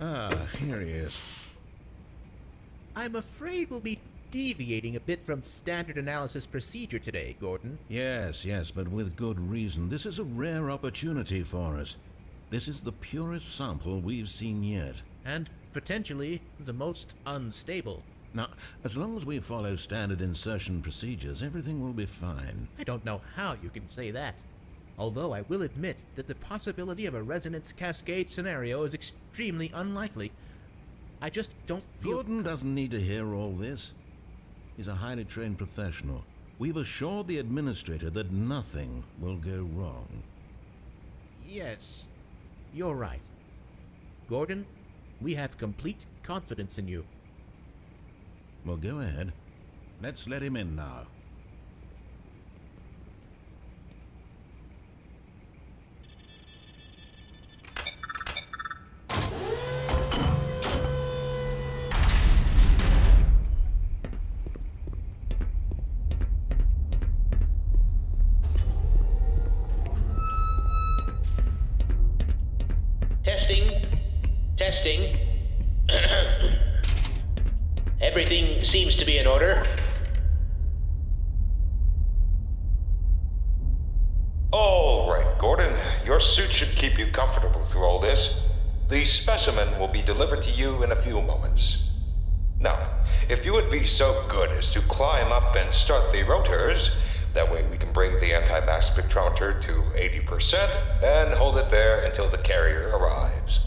Ah, here he is. I'm afraid we'll be deviating a bit from standard analysis procedure today, Gordon. Yes, yes, but with good reason. This is a rare opportunity for us. This is the purest sample we've seen yet. And potentially the most unstable. Now, as long as we follow standard insertion procedures, everything will be fine. I don't know how you can say that. Although I will admit that the possibility of a resonance cascade scenario is extremely unlikely. I just don't feel... Gordon doesn't need to hear all this. He's a highly trained professional. We've assured the administrator that nothing will go wrong. Yes, you're right. Gordon, we have complete confidence in you. Well, go ahead. Let's let him in now. Testing. Everything seems to be in order. All right, Gordon. Your suit should keep you comfortable through all this. The specimen will be delivered to you in a few moments. Now, if you would be so good as to climb up and start the rotors, that way we can bring the anti-mass spectrometer to 80% and hold it there until the carrier arrives.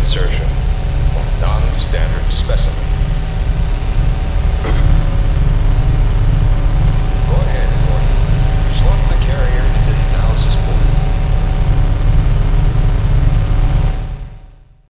Insertion of non-standard specimen.